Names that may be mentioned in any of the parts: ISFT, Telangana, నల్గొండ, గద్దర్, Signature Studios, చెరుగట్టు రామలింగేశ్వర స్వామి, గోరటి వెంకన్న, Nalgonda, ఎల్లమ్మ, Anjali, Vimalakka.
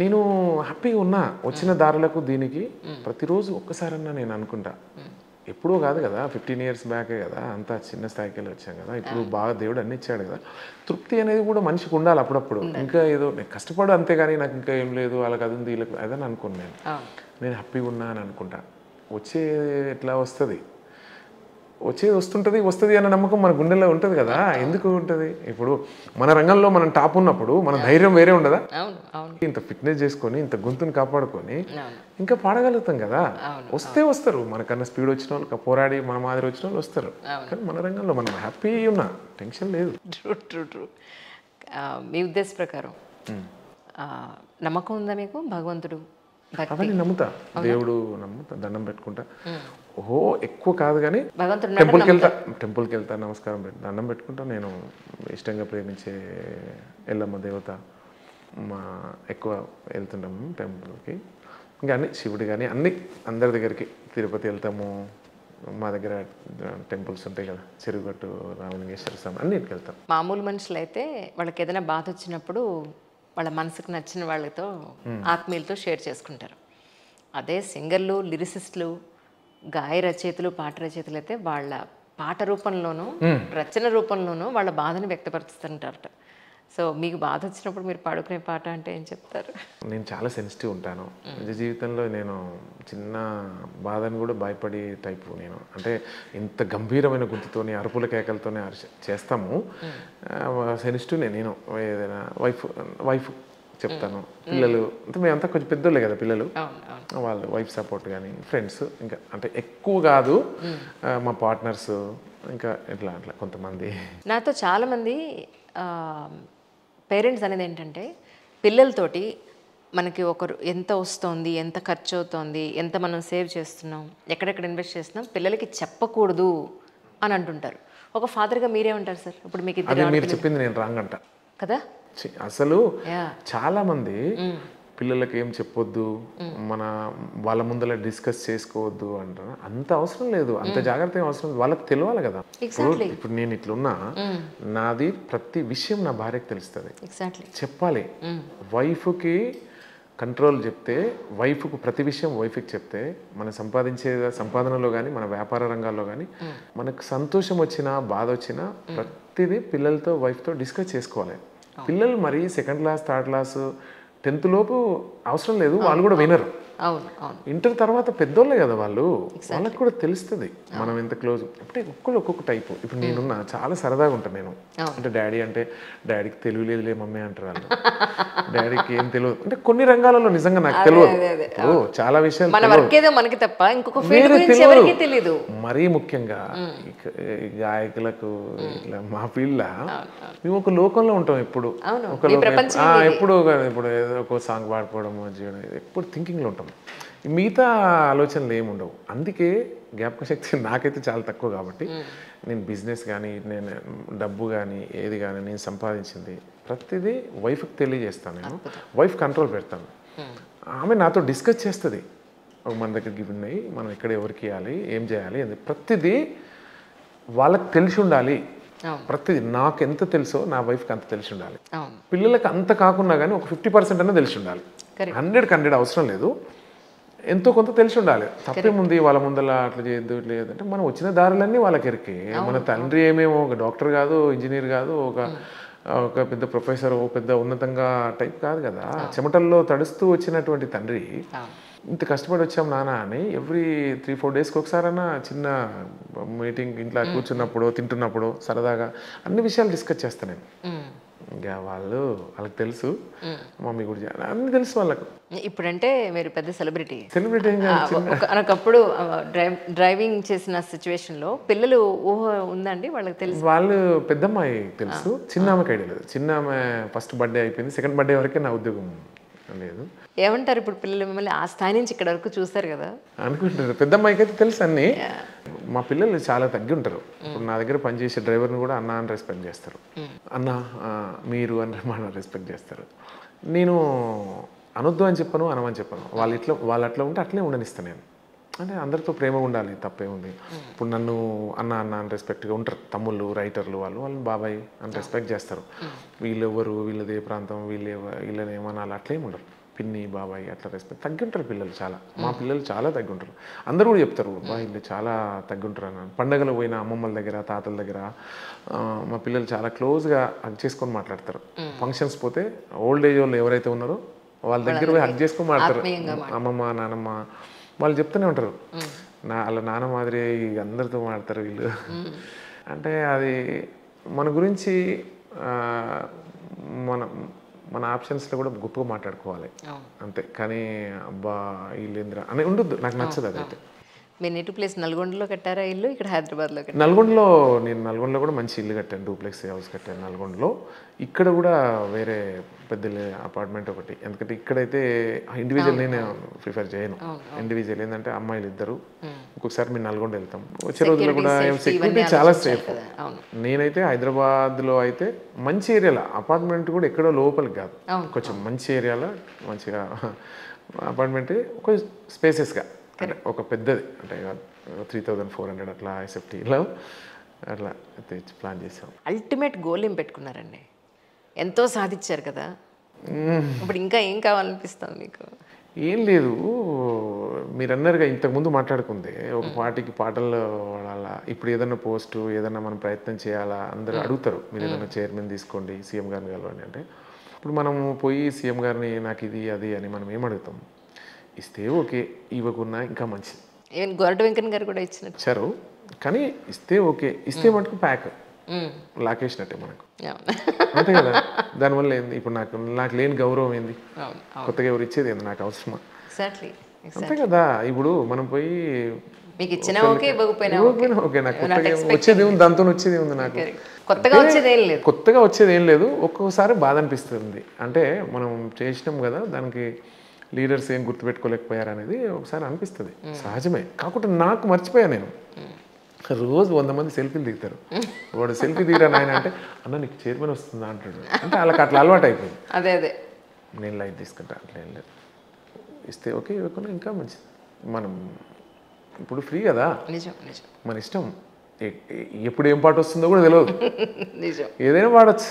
నేను హ్యాపీగా ఉన్నా వచ్చిన దారులకు దీనికి ప్రతిరోజు ఒక్కసారన్నా నేను అనుకుంటా ఎప్పుడూ కాదు కదా 15 ఇయర్స్ బ్యాక్ కదా అంత చిన్న స్థాయికి వచ్చాం కదా ఇప్పుడు బాగా దేవుడు అన్ని ఇచ్చాడు కదా తృప్తి అనేది కూడా మనిషికి ఉండాలి అప్పుడప్పుడు ఇంకా ఏదో నేను కష్టపడు అంతే కానీ నాకు ఇంకా ఏం లేదు అలా కాదు ఇది అదని అనుకున్నాను నేను హ్యాపీగా ఉన్నా అని అనుకుంటా వచ్చే ఎట్లా వస్తది వచ్చేది వస్తది అన్న నమ్మకం మన గుండెల్లో ఉంటది కదా ఎందుకు ఉంటది ఇప్పుడు మన రంగంలో మనం టాప్ ఉన్నప్పుడు మన ధైర్యం వేరే ఉండదా ఇంత ఫిట్నెస్ చేసుకొని ఇంత గొంతుని కాపాడుకొని ఇంకా పాడగలుగుతాం కదా వస్తే వస్తారు మనకన్నా స్పీడ్ వచ్చిన వాళ్ళు పోరాడి మన మాదిరి వచ్చిన వాళ్ళు వస్తారు కానీ మన రంగంలో మనం హ్యాపీ ఉన్నా టెన్షన్ లేదు మీ ఉద్దేశ ప్రకారం నమ్మకం ఉందా మీకు భగవంతుడు అవన్నీ నమ్ముతా దేవుడు నమ్ముతా దండం పెట్టుకుంటా ఓహో ఎక్కువ కాదు కానీ టెంపుల్కి వెళ్తా నమస్కారం పెట్టి దండం పెట్టుకుంటా నేను ఇష్టంగా ప్రేమించే ఎల్లమ్మ దేవత మా ఎక్కువ వెళ్తుంటాము టెంపుల్కి ఇంకా అన్ని శివుడు కానీ అన్ని అందరి దగ్గరికి తిరుపతి వెళ్తాము మా దగ్గర టెంపుల్స్ ఉంటాయి కదా చెరుగట్టు రామలింగేశ్వర స్వామి అన్నిటికి వెళ్తాం మామూలు మనుషులు అయితే వాళ్ళకి ఏదైనా బాధ వచ్చినప్పుడు వాళ్ళ మనసుకు నచ్చిన వాళ్ళతో ఆత్మీయులతో షేర్ చేసుకుంటారు అదే సింగర్లు లిరిసిస్టులు గాయ రచయితలు పాట రచయితలు అయితే వాళ్ళ పాట రూపంలోనూ రచన రూపంలోనూ వాళ్ళ బాధను వ్యక్తపరుస్తుంటారట సో మీకు బాధ వచ్చినప్పుడు మీరు పాడుకునే పాట అంటే ఏం చెప్తారు నేను చాలా సెన్సిటివ్ ఉంటాను నిజ జీవితంలో నేను చిన్న బాధను కూడా భయపడే టైపు నేను అంటే ఇంత గంభీరమైన గుంతుతోనే అరుపుల కేకలతోనే చేస్తాము సెన్సిటివ్నే నేను ఏదైనా వైఫ్ చెప్తాను పిల్లలు అంటే మేమంతా కొంచెం పెద్దోళ్ళే కదా పిల్లలు వాళ్ళు వైఫ్ సపోర్ట్ కానీ ఫ్రెండ్స్ ఇంకా అంటే ఎక్కువ కాదు మా పార్ట్నర్స్ ఇంకా ఇట్లా అట్లా కొంతమంది నాతో చాలామంది పేరెంట్స్ అనేది ఏంటంటే పిల్లలతోటి మనకి ఒకరు ఎంత వస్తుంది ఎంత ఖర్చు అవుతుంది ఎంత మనం సేవ్ చేస్తున్నాం ఎక్కడెక్కడ ఇన్వెస్ట్ చేస్తున్నాం పిల్లలకి చెప్పకూడదు అని అంటుంటారు ఒక ఫాదర్గా మీరేమంటారు సార్ ఇప్పుడు మీకు మీరు చెప్పింది నేను రాంగ్ అంట కదా అసలు చాలామంది పిల్లలకి ఏం చెప్పొద్దు మన వాళ్ళ ముందర డిస్కస్ చేసుకోవద్దు అంటారు అంత అవసరం లేదు అంత జాగ్రత్త అవసరం వాళ్ళకి తెలియాలి కదా ఇప్పుడు నేను ఇట్లున్నా నాది ప్రతి విషయం నా భార్యకి తెలుస్తుంది చెప్పాలి వైఫ్కి కంట్రోల్ చెప్తే వైఫ్కు ప్రతి విషయం వైఫ్కి చెప్తే మనం సంపాదించే సంపాదనలో కానీ మన వ్యాపార రంగాల్లో కానీ మనకు సంతోషం వచ్చినా బాధ వచ్చినా ప్రతిదీ పిల్లలతో వైఫ్తో డిస్కస్ చేసుకోవాలి పిల్లలు మరి second class third class 10th లోపు అవసరం లేదు వాళ్ళు కూడా వినరు ఇంటర్ తర్వాత పెద్దోళ్ళే కదా వాళ్ళు వాళ్ళకి కూడా తెలుస్తుంది మనం ఎంత క్లోజ్ అంటే ఒక్కళ్ళు ఒక్కొక్క టైపు ఇప్పుడు నేనున్నా చాలా సరదాగా ఉంటాను నేను అంటే డాడీ అంటే డాడీకి తెలియలేదులే మమ్మీ అంటారు వాళ్ళు డాడీకి ఏం తెలియదు అంటే కొన్ని రంగాలలో నిజంగా నాకు తెలియదు చాలా విషయాలు తెలియదు మరీ ముఖ్యంగా గాయకులకు ఇట్లా మా పిల్ల మేము ఒక లోకంలో ఉంటాం ఎప్పుడు ఒక ఎప్పుడు ఇప్పుడు ఏదో ఒక సాంగ్ పాడుకోవడము జీవనం ఎప్పుడు థింకింగ్లో ఉంటాం మిగతా ఆలోచనలు ఏమి ఉండవు అందుకే జ్ఞాపక శక్తి నాకైతే చాలా తక్కువ కాబట్టి నేను బిజినెస్ కానీ నేను డబ్బు కానీ ఏది కానీ నేను సంపాదించింది ప్రతిదీ వైఫ్కి తెలియజేస్తాను నేను వైఫ్ కంట్రోల్ పెడతాను ఆమె నాతో డిస్కస్ చేస్తుంది మన దగ్గరికి ఉన్నాయి మనం ఇక్కడ ఎవరికి ఇవ్వాలి ఏం చేయాలి అని ప్రతిదీ వాళ్ళకి తెలిసి ఉండాలి ప్రతిదీ నాకు ఎంత తెలుసో నా వైఫ్కి అంత తెలిసి ఉండాలి పిల్లలకు అంత కాకుండా కానీ ఒక 50% అన్న తెలిసి ఉండాలి 100% అవసరం లేదు ఎంతో కొంత తెలిసి ఉండాలి తప్పేముంది వాళ్ళ ముందర అట్లా చేయొద్దు ఇట్లా చేయొద్దంటే మనం వచ్చిన దారులన్నీ వాళ్ళకెరికి మన తండ్రి ఏమేమో ఒక డాక్టర్ కాదు ఇంజనీర్ కాదు ఒక పెద్ద ప్రొఫెసర్ పెద్ద ఉన్నతంగా టైప్ కాదు కదా చెమటల్లో తడుస్తూ వచ్చినటువంటి తండ్రి ఇంత కష్టపడి వచ్చాం నాన్న అని ఎవ్రీ 3-4 డేస్కి ఒకసారైనా చిన్న మీటింగ్ ఇంట్లో కూర్చున్నప్పుడు తింటున్నప్పుడు సరదాగా అన్ని విషయాలు డిస్కస్ చేస్తాను నేను ఇంకా వాళ్ళకి తెలుసు మమ్మీ కూడా అన్ని తెలుసు వాళ్ళకు ఇప్పుడంటే మీరు పెద్ద సెలబ్రిటీ అనకప్పుడు డ్రైవింగ్ చేసిన సిచ్యువేషన్లో పిల్లలు ఊహ ఉందండి వాళ్ళకి తెలుసు వాళ్ళు పెద్దమ్మాయి తెలుసు చిన్న ఆమెకి ఐడియా లేదు చిన్న ఆమె ఫస్ట్ బర్త్డే అయిపోయింది సెకండ్ బర్త్డే వరకే నా ఉద్యోగం లేదు ఏమంటారు ఇప్పుడు పిల్లలు మిమ్మల్ని ఆ స్థాయి నుంచి ఇక్కడ వరకు చూస్తారు కదా అనుకుంటారు పెద్దమ్మాయికి అయితే తెలుసు అన్ని మా పిల్లలు చాలా తగ్గి ఉంటారు ఇప్పుడు నా దగ్గర పనిచేసే డ్రైవర్ని కూడా అన్న అని రెస్పెక్ట్ చేస్తారు అన్న మీరు అని మన రెస్పెక్ట్ చేస్తారు నేను అనొద్దు అని చెప్పను అనమని చెప్పను వాళ్ళు అట్లా ఉంటే అట్లే ఉండనిస్తాను నేను అంటే అందరితో ప్రేమగా ఉండాలి తప్పేముంది ఇప్పుడు నన్ను అన్న అని రెస్పెక్ట్గా ఉంటారు తమ్ముళ్ళు రైటర్లు వాళ్ళు బాబాయ్ అని రెస్పెక్ట్ చేస్తారు వీళ్ళెవరు వీళ్ళదే ప్రాంతం వీళ్ళేమనాలి అట్లేమి ఉండరు పిన్ని బాబాయ్ అట్లా రెస్పెక్ట్ తగ్గుంటారు పిల్లలు చాలా. మా పిల్లలు చాలా తగ్గుంటారు. అందరూ కూడా చెప్తారు బా వీళ్ళు చాలా తగ్గుంటారు అని. పండగలు పోయిన అమ్మమ్మల దగ్గర తాతల దగ్గర మా పిల్లలు చాలా క్లోజ్గా హగ్ చేసుకొని మాట్లాడతారు. ఫంక్షన్స్ పోతే ఓల్డ్ ఏజ్ వాళ్ళు ఎవరైతే ఉన్నారో వాళ్ళ దగ్గర పోయి హగ్ చేసుకొని మాట్లాడతారు. అమ్మమ్మ నానమ్మ వాళ్ళు చెప్తూనే ఉంటారు, నా వాళ్ళ నాన్న మాదిరి అందరితో మాట్లాడతారు వీళ్ళు అంటే. అది మన గురించి మన ఆప్షన్స్లో కూడా గొప్పగా మాట్లాడుకోవాలి అంతే. కానీ అబ్బా ఇల్లు ఏంద్రా అని ఉండొద్దు, నాకు నచ్చదు అదైతే. మీరు నెట్ ప్లేస్ నల్గొండలో కట్టారా ఇల్లు, ఇక్కడ హైదరాబాద్లో? నల్గొండలో నేను నల్గొండలో కూడా మంచి ఇల్లు కట్టాను, 2 ప్లేక్స్ హౌస్ కట్టాను నల్గొండలో. ఇక్కడ కూడా వేరే పెద్ద అపార్ట్మెంట్ ఒకటి, ఎందుకంటే ఇక్కడైతే ఇండివిజువల్ నేను ప్రిఫర్ చేయను. ఇండివిజువల్ ఏంటంటే అమ్మాయిలు ఇద్దరు, ఒక్కొక్కసారి మేము నల్గొండ వెళ్తాం, వచ్చే రోజుల్లో కూడా సెక్యూరిటీ చాలా సేఫ్. నేనైతే హైదరాబాద్లో అయితే మంచి ఏరియాలో అపార్ట్మెంట్ కూడా ఎక్కడో లోపలికి కాదు, కొంచెం మంచి ఏరియాలో మంచిగా అపార్ట్మెంట్ కొంచెం స్పేసెస్గా, అంటే ఒక పెద్దది అంటే 3400 అట్లా ISFTలో అట్లా ప్లాన్ చేసాం. అల్టిమేట్ గోల్ ఏం పెట్టుకున్నారండి? ఎంతో సాధించారు కదా, ఇప్పుడు ఇంకా ఏం కావాలనిపిస్తుంది మీకు? ఏం లేదు, మీరు అన్నారుగా ఇంతకుముందు మాట్లాడుకుందే ఒక పాటకి పాటల్లో వాడాలా, ఇప్పుడు ఏదన్నా పోస్టు ఏదన్నా మనం ప్రయత్నం చేయాలా, అందరూ అడుగుతారు మీరు ఏదన్నా చైర్మన్ తీసుకోండి, సీఎం గారిని కలవండి అంటే. ఇప్పుడు మనము పోయి సీఎం గారిని నాకు ఇది అది అని మనం ఏం అడుగుతాం, ఇస్తే ఓకే, ఇవ్వకున్నా ఇంకా మంచిది. ఈవెన్ గోరటి వెంకన్న గారు కూడా ఇచ్చారు, కానీ ఇస్తే ఓకే, ఇస్తే మటుకు ప్యాక్ లాకేసినట్టే మనకు, అంతే కదా. దానివల్ల ఏంది ఇప్పుడు నాకు లేని గౌరవం ఏంది, కొత్తగా ఎవరు ఇచ్చేది ఏంది నాకు అవసరమా, అంతే కదా. ఇప్పుడు మనం పోయి వచ్చేది ఉంది, దాంతో వచ్చేది ఉంది, నాకు కొత్తగా వచ్చేది ఏం లేదు. ఒక్కొక్కసారి బాధ అనిపిస్తుంది, అంటే మనం చేసినాం కదా, దానికి లీడర్స్ ఏం గుర్తుపెట్టుకోలేకపోయారు అనేది ఒకసారి అనిపిస్తుంది, సహజమే. కాకుండా నాకు మర్చిపోయాను, నేను రోజు 100 మంది సెల్ఫీలు దిగుతారు, వాడు సెల్ఫీ దిగరా నాయన అంటే అన్న నీకు చైర్మన్ వస్తుందా అంటాడు, అంటే వాళ్ళకి అట్లా అలవాటు అయిపోయింది. అదే అదే నేను లైట్ తీసుకుంటా, అట్లా ఏం లేదు, ఇస్తే ఓకే ఇవ్వకుండా ఇంకా మంచిది. మనం ఇప్పుడు ఫ్రీ కదా, మన ఇష్టం, ఎప్పుడు ఏం పాట వస్తుందో కూడా తెలియదు, ఏదైనా పాడొచ్చు.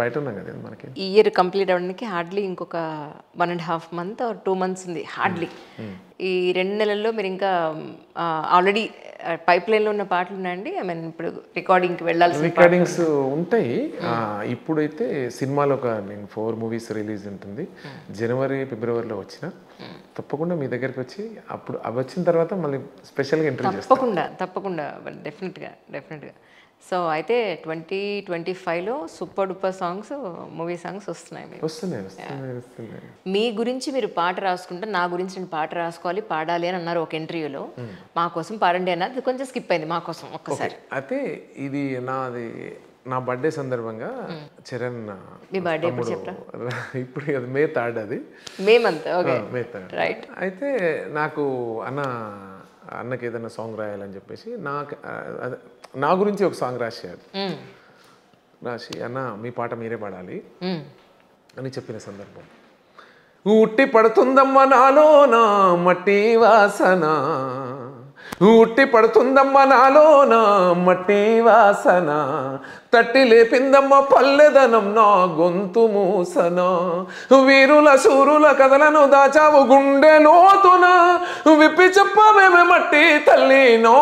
బయట ఉన్నాం కదా మనకి. ఈ ఇయర్ కంప్లీట్ అవ్వడానికి హార్డ్లీ ఇంకొక 1.5 మంత్ ఆర్ 2 మంత్స్ ఉంది హార్డ్లీ. ఈ 2 నెలల్లో మీరు ఇంకా ఆల్రెడీ పైప్ లైన్లో ఉన్న పాటలు ఉన్నాయండి, ఐ మీన్ ఇప్పుడు రికార్డింగ్కి వెళ్ళాల్సిన రికార్డింగ్స్ ఉంటాయి. ఇప్పుడైతే సినిమాలో ఒక నేను 4 మూవీస్ రిలీజ్ ఉంటుంది, జనవరి, ఫిబ్రవరిలో వచ్చిన తప్పకుండా మీ దగ్గరికి వచ్చి అప్పుడు అవి వచ్చిన తర్వాత మళ్ళీ స్పెషల్గా ఇంటర్వ్యూ చేస్తాను. తప్పకుండా డెఫినెట్గా. సో అయితే 2025లో super duper songs, movie songs వస్తున్నాయి. మీ గురించి మీరు పాట రాసుకుంటే, నా గురించి నేను పాట రాసుకోవాలి పాడాలి అని అన్నారు ఒక ఇంటర్వ్యూలో, మా కోసం పాడండి అన్నది కొంచెం స్కిప్ అయింది మా కోసం ఒక్కసారి. అయితే ఇది నా బర్త్డే సందర్భంగా చరణ్, మీ బర్త్డే ఇప్పుడు కదా మే 3, అది మే 3. రైట్. అయితే నాకు అన్నకి ఏదైనా సాంగ్ రాయాలని చెప్పేసి నా గురించి ఒక సాంగ్ రాసి అన్న మీ పాట మీరే పాడాలి అని చెప్పిన సందర్భం. ఉట్టి పడుతుందమ్మ నాలో నా మట్టి వాసన, ఉట్టి పడుతుందమ్మ నాలో నా మట్టి వాసన, తట్టి లేపిందమ్మ పల్లెదనం నా గొంతు మూసన, వీరుల శూరుల కథలను దాచావు గుండె లోతున, విప్పి చెప్పవేమే మట్టి తల్లి నో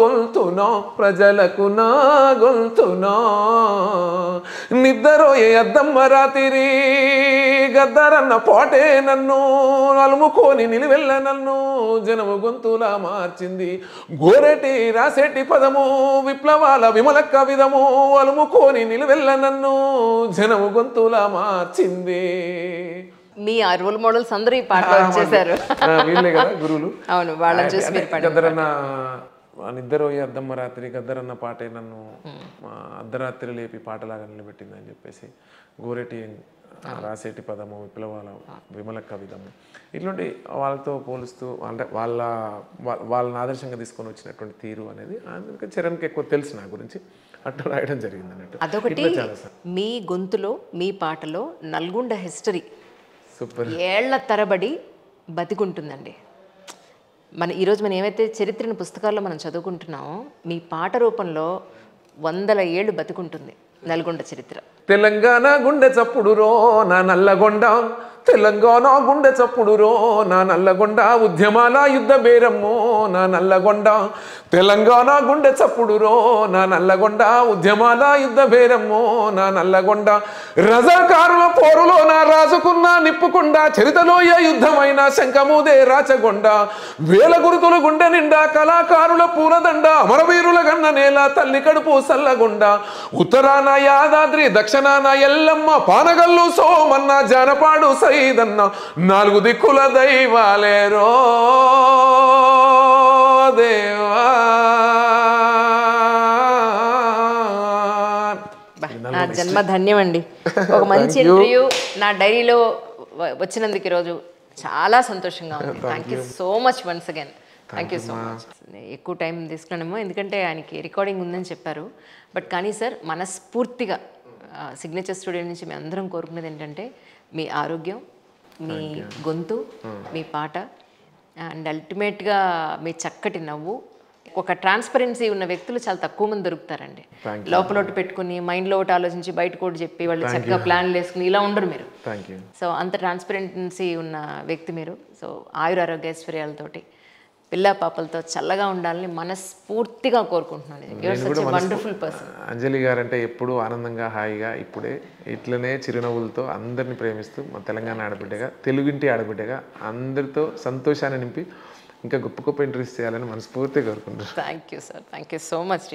గొంతునో, ప్రజలకు నా గొంతునో నిద్రపోయే అద్దమ్మ రాతిరి, గద్దరన్న పోటే నన్ను అలుముకొని నిలివెళ్ళ నన్ను జనము గొంతులా మార్చింది, గోరెటి రాసేటి పదము విప్లవాల విమల కవిదము అలుముకొని నిలువెల్ల నన్ను జనము గొంతులా మార్చింది. మీ రోల్ మోడల్స్ అందరూ ఈ పాట చేశారు, వీళ్ళే కదా గురువులు. అవును, వాళ్ళని చూసి మీరు పాడారు. నిద్రపోయే అద్దమ్మ రాత్రి గద్దరన్న పాటే నన్ను అర్ధరాత్రి లేపి పాటలాగా నిలబెట్టింది అని చెప్పేసి, గోరెటి రాసేటి పదము విప్లవాల విమల కవిదము, ఇట్లాంటి వాళ్ళతో పోలుస్తూ అంటే వాళ్ళని ఆదర్శంగా తీసుకొని వచ్చినటువంటి తీరు అనేది అందుకే చరణ్కి ఎక్కువ తెలుసు నా గురించి, అట్లా రాయడం జరిగింది అన్నట్టు. అదొకటి మీ గొంతులో మీ పాటలో నల్గొండ హిస్టరీ సూపర్, 7 ఏళ్ల తరబడి బతికుంటుందండి. ఈరోజు మనం ఏమైతే చరిత్రను పుస్తకాల్లో మనం చదువుకుంటున్నామో మీ పాట రూపంలో 100 ఏళ్ళు బతికుంటుంది నల్గొండ చరిత్ర. తెలంగాణ గుండె చప్పుడురో నా Nalgonda, Telangana Gunda Sapuduro, Nalgonda, Udyamala Yudha Beramo, Nalgonda, Telangana Gunda Sapuduro, Nalgonda, Udyamala Yudha Beramo, Nalgonda, Razakarla Porulona, Razakunda, Nipukunda, Cheritaloya Yudhamaina, Sankamude, Rachagonda, Vela Gurutula Gundaninda, Kalakarula Puradanda, Maravirula Gandanela, Talikadu Salagunda, Uttarana Yadadri, Dakshanana Yellama, Panagallu Somanna, Janapadu Sai. Nalgu dikkula daivalero deva na janma dhanyamandi oka manchi interview na diary lo vachinanduku ee roju chaala santoshanga undi thank you so much once again thank you so much ekku time iskunamo endukante aaniki recording undani chepparu but kani sir manaspurtiga signature studio nunchi me andaram korukunnadi entante మీ ఆరోగ్యం మీ గొంతు మీ పాట and ultimate గా మీ చక్కటి నవ్వు ఒక transparency ఉన్న వ్యక్తులు చాలా తక్కువ మంది దొరుకుతారండి లోపలొట్టు పెట్టుకొని మైండ్ లో ఆలోచించి బయట కోట్ చెప్పి వాళ్ళు చక్కగా ప్లాన్ చేసుకుని ఇలా ఉండరు మీరు సో అంత ట్రాన్స్పరెన్సీ ఉన్న వ్యక్తి మీరు సో ఆయుర ఆరోగ్య ఐశ్వర్యాలతోటి పిల్ల పాపలతో చల్లగా ఉండాలని మనస్ఫూర్తిగా కోరుకుంటున్నాను you are such a wonderful person Anjali గారు అంటే ఎప్పుడూ ఆనందంగా హాయిగా ఇప్పుడే ఇట్లనే చిరునవ్వులతో అందరిని ప్రేమిస్తూ మన తెలంగాణ ఆడబిడ్డగా తెలుగుంటి ఆడబిడ్డగా అందరితో సంతోషాన్ని నింపి ఇంకా గొప్ప గొప్ప ఇంటర్వ్యూస్ చేయాలని మనస్ఫూర్తిగా కోరుకుంటున్నాను thank you sir thank you so much